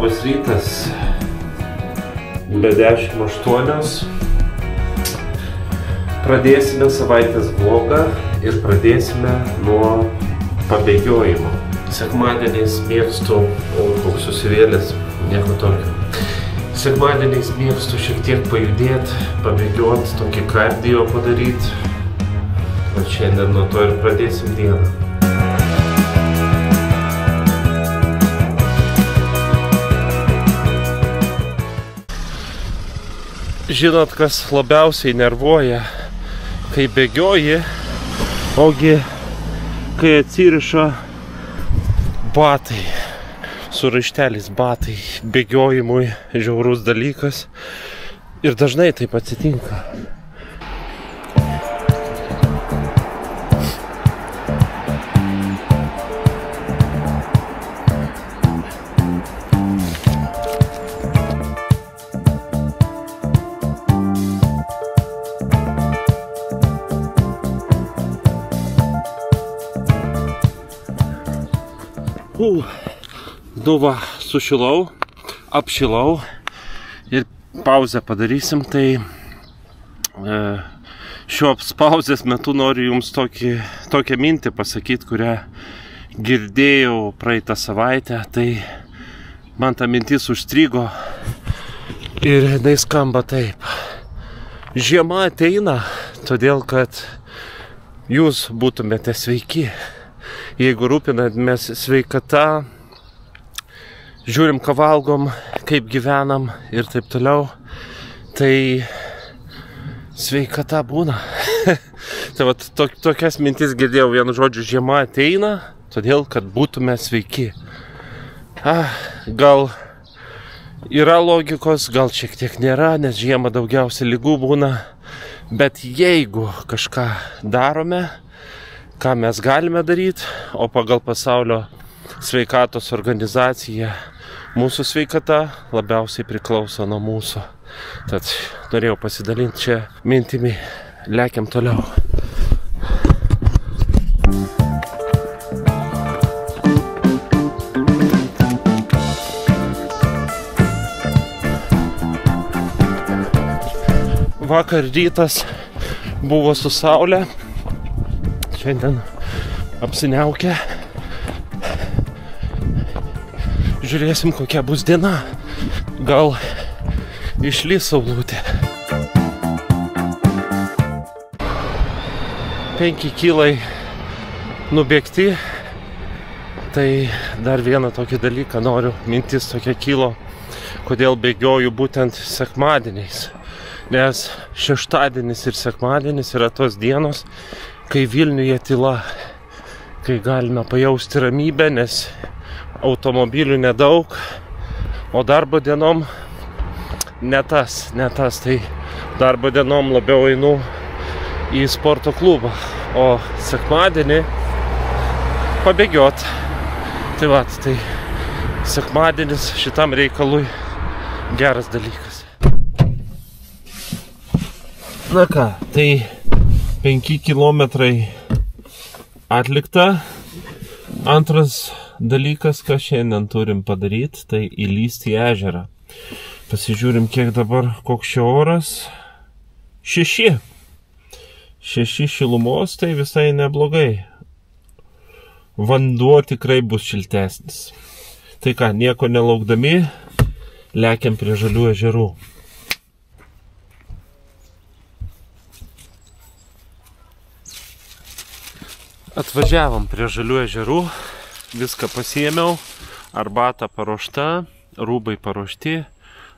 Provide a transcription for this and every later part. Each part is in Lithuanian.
Labas rytas, be 10:08. Pradėsime savaitės vlogą ir pradėsime nuo pabėgiojimo. Sekmadieniais mėgstu, o koks susivėlės, nieko tokio. Sekmadieniais mėgstu šiek tiek pajudėti, pabėgioti, tokį kardio padaryti. O šiandien nuo to ir pradėsim dieną. Žinot, kas labiausiai nervuoja, kai bėgioji, ogi kai atsiriša batai, su raišteliais batai, bėgiojimui žiaurus dalykas ir dažnai taip atsitinka. Nu va, sušilau, apšilau ir pauzę padarysim, tai šio pauzės metu noriu jums tokią mintį pasakyti, kurią girdėjau praeitą savaitę, tai man ta mintis užstrigo ir jinai skamba taip. Žiema ateina, todėl kad jūs būtumėte sveiki. Jeigu rūpinamės sveikata, žiūrim, ką valgom, kaip gyvenam ir taip toliau, tai sveikata būna. Tai vat tokias mintis girdėjau, vienu žodžiu, žiema ateina, todėl kad būtume sveiki. Gal yra logikos, gal šiek tiek nėra, nes žiemą daugiausiai ligų būna, bet jeigu kažką darome, ką mes galime daryti, o pagal pasaulio sveikatos organizacija mūsų sveikata labiausiai priklauso nuo mūsų. Tad norėjau pasidalinti čia mintimi. Lekiam toliau. Vakar rytas buvo su saule. Šiandien apsiniaukia. Žiūrėsim, kokia bus diena. Gal išlys saulutė. 5 kilai nubėgti. Tai dar vieną tokį dalyką noriu. Mintis tokia kilo, kodėl bėgioju būtent sekmadieniais. Nes šeštadienis ir sekmadienis yra tos dienos, kai Vilniuje tyla, kai galime pajausti ramybę, nes automobilių nedaug, o darbo dienom ne tas, tai darbo dienom labiau einu į sporto klubą, o sekmadienį pabėgiot. Tai vat, tai sekmadienis šitam reikalui geras dalykas. Na ką, tai 5 kilometrai atlikta. Antras dalykas, ką šiandien turim padaryti, tai įlįsti į ežerą. Pasižiūrim, kiek dabar, koks čia oras. 6 šilumos, tai visai neblogai. Vanduo tikrai bus šiltesnis. Tai ką, nieko nelaukdami, lekiam prie žalių ežerų. Atvažiavom prie žalių ežerų, viską pasiėmiau, arbata paruošta, rūbai paruošti.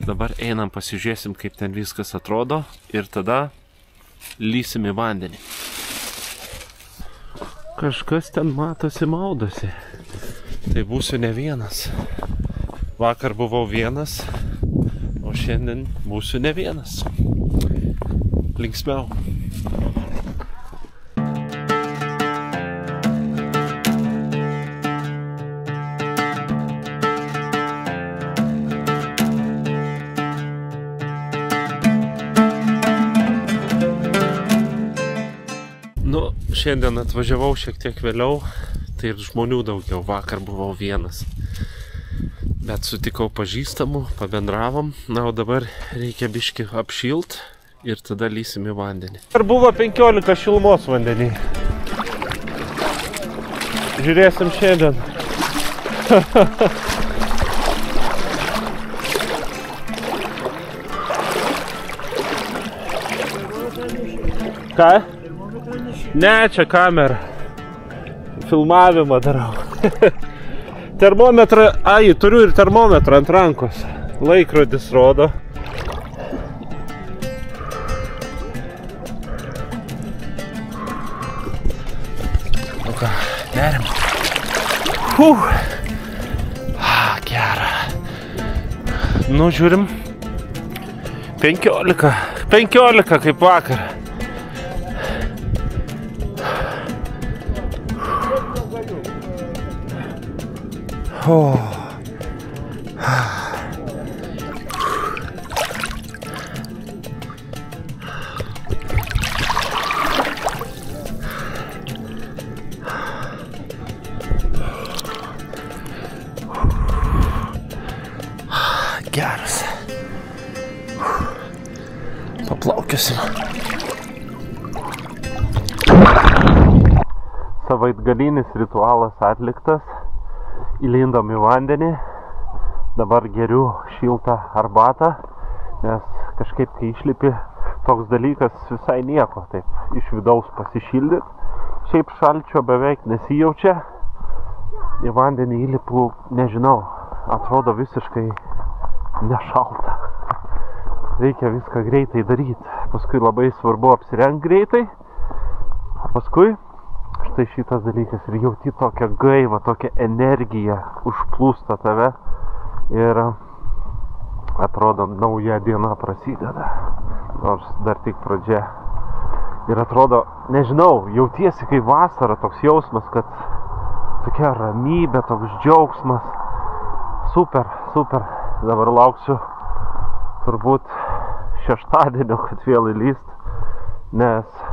Dabar einam pasižiūrėsim, kaip ten viskas atrodo ir tada lysim į vandenį. Kažkas ten matosi, maudosi. Tai būsiu ne vienas. Vakar buvau vienas, o šiandien būsiu ne vienas. Linksmiau. Šiandien atvažiavau šiek tiek vėliau, tai ir žmonių daugiau, vakar buvau vienas. Bet sutikau pažįstamų, pabendravom. Na, o dabar reikia biškį apšilt ir tada lysim į vandenį. Ar buvo 15 šilumos vandenį? Žiūrėsim šiandien. Ką? Ne, čia kamera. Filmavimą darau. Termometrą, ai, turiu ir termometrą ant rankos. Laikrodis rodo. Nu ką, gerim. Gerą. Nu, žiūrim. 15 kaip vakar. Geras. Paplaukiosim. Savaitgalinis ritualas atliktas. Įlindom į vandenį, dabar geriu šiltą arbatą, nes kažkaip kai išlipi toks dalykas visai nieko, taip iš vidaus pasišildyt. Šiaip šalčio beveik nesijaučia, į vandenį įlipu, nežinau, atrodo visiškai nešalta. Reikia viską greitai daryti, paskui labai svarbu apsirengti greitai, paskui štai šitas dalykas ir jauti tokią gaivą, tokią energiją užplūsta tave ir atrodo nauja diena prasideda, nors dar tik pradžia. Ir atrodo, nežinau, jautiesi kaip vasara, toks jausmas, kad tokia ramybė, toks džiaugsmas. Super, super. Dabar lauksiu turbūt šeštadienio, kad vėl įlyst, nes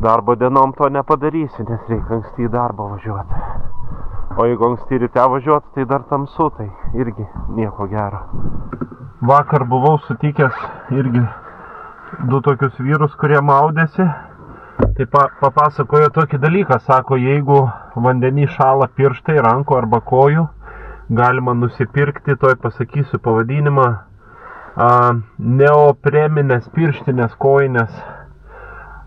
darbo dienom to nepadarysiu, nes reikia anksti į darbą važiuoti. O jeigu anksti ryte važiuoti, tai dar tamsu, tai irgi nieko gero. Vakar buvau sutikęs irgi du tokius vyrus, kurie maudėsi. Tai papasakojo tokį dalyką, sako, jeigu vandenį šala pirštai, rankų arba kojų, galima nusipirkti, toj pasakysiu pavadinimą, neopreminės pirštinės, kojinės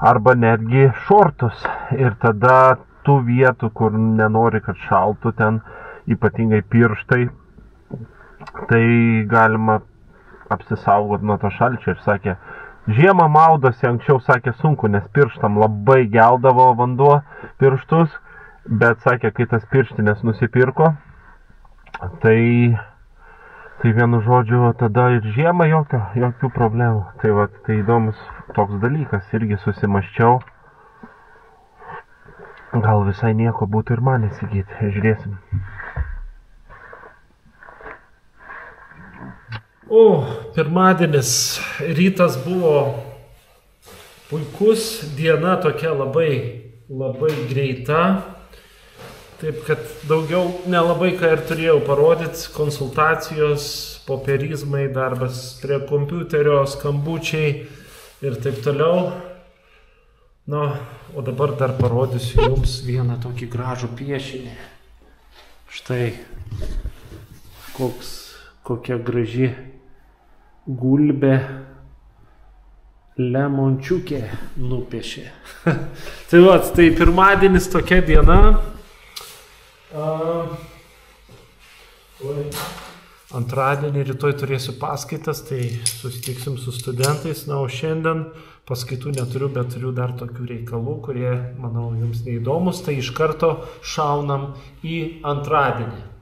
arba netgi šortus, ir tada tų vietų, kur nenori, kad šaltų, ten ypatingai pirštai, tai galima apsisaugoti nuo to šalčio. Ir sakė, žiemą maudosi anksčiau, sakė, sunku, nes pirštam labai geldavo vanduo pirštus, bet sakė, kai tas pirštinės nusipirko, tai vienu žodžiu, tada ir žiemą jokių problemų. Tai va, tai įdomus toks dalykas, irgi susimaščiau. Gal visai nieko būtų ir man įsigyti, žiūrėsim. Pirmadienis rytas buvo puikus, diena tokia labai greita. Taip, kad daugiau nelabai ką ir turėjau parodyti, konsultacijos, popierizmai, darbas prie kompiuterio, skambučiai ir taip toliau. Na, o dabar dar parodysiu jums vieną tokį gražų piešinį. Štai kokia graži gulbė Lemončiukė nupiešė. Tai va, tai pirmadienis tokia diena. Antradienį rytoj turėsiu paskaitas, tai susitiksim su studentais. Na, o šiandien paskaitų neturiu, bet turiu dar tokių reikalų, kurie, manau, jums neįdomus. Tai iš karto šaunam į antradienį.